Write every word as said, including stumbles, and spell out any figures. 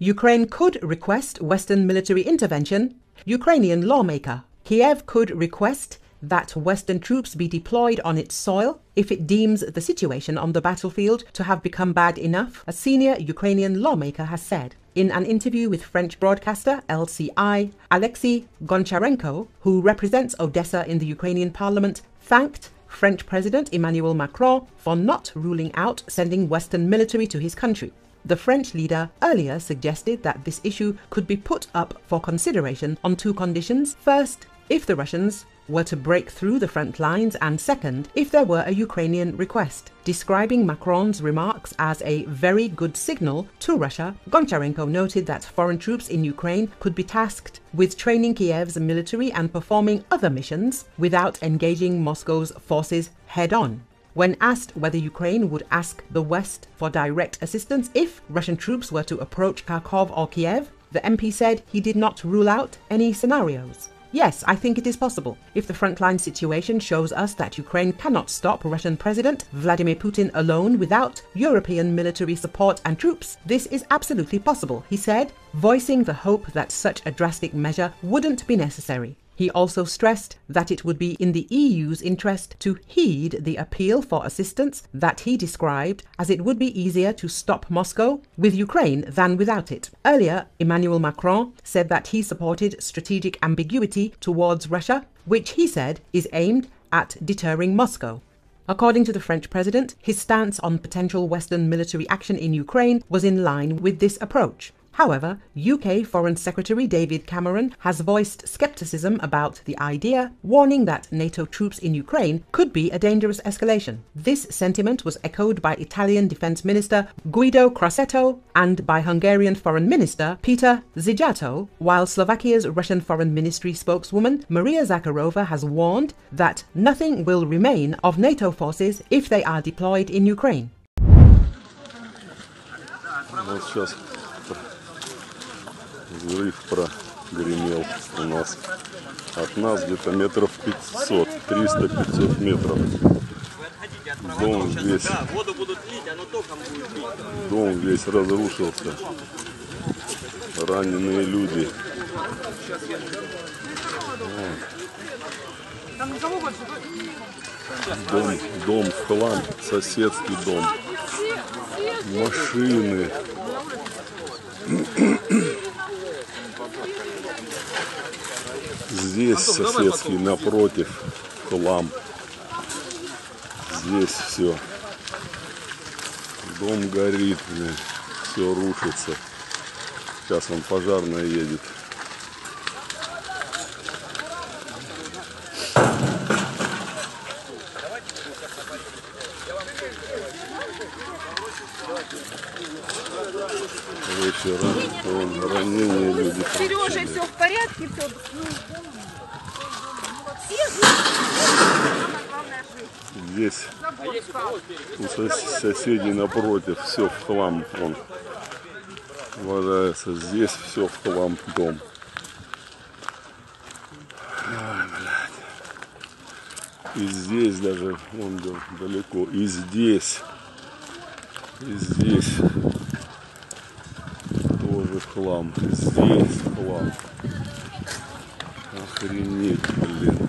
Ukraine could request Western military intervention, Ukrainian lawmaker. Kiev could request that Western troops be deployed on its soil if it deems the situation on the battlefield to have become bad enough, a senior Ukrainian lawmaker has said. In an interview with French broadcaster L C I, Aleksey Goncharenko, who represents Odessa in the Ukrainian parliament, thanked French President Emmanuel Macron for not ruling out sending Western military to his country. The French leader earlier suggested that this issue could be put up for consideration on two conditions. First, if the Russians were to break through the front lines, and second, if there were a Ukrainian request. Describing Macron's remarks as a very good signal to Russia, Goncharenko noted that foreign troops in Ukraine could be tasked with training Kiev's military and performing other missions without engaging Moscow's forces head-on. When asked whether Ukraine would ask the West for direct assistance if Russian troops were to approach Kharkov or Kiev, the M P said he did not rule out any scenarios. Yes, I think it is possible. If the frontline situation shows us that Ukraine cannot stop Russian President Vladimir Putin alone without European military support and troops, this is absolutely possible, he said, voicing the hope that such a drastic measure wouldn't be necessary. He also stressed that it would be in the E U's interest to heed the appeal for assistance that he described, as it would be easier to stop Moscow with Ukraine than without it. Earlier, Emmanuel Macron said that he supported strategic ambiguity towards Russia, which he said is aimed at deterring Moscow. According to the French president, his stance on potential Western military action in Ukraine was in line with this approach. However, U K Foreign Secretary David Cameron has voiced scepticism about the idea, warning that NATO troops in Ukraine could be a dangerous escalation. This sentiment was echoed by Italian Defence Minister Guido Crosetto and by Hungarian Foreign Minister Peter Zijato, while Slovakia's Russian Foreign Ministry spokeswoman Maria Zakharova has warned that nothing will remain of NATO forces if they are deployed in Ukraine. Взрыв прогремел у нас, от нас где-то метров пятьсот, триста-пятьсот метров. Дом весь, дом весь разрушился, раненые люди. Дом, дом в хлам, соседский дом, машины. Здесь соседский напротив хлам. Здесь все. Дом горит, все рушится. Сейчас вон пожарная едет. Вечером раненые люди. Сережа, все в порядке, все. Здесь у сос- соседей напротив все в хлам, он валяется. Здесь все в хлам дом. И здесь даже, вон далеко, и здесь, и здесь тоже хлам, и здесь хлам. Охренеть, блин.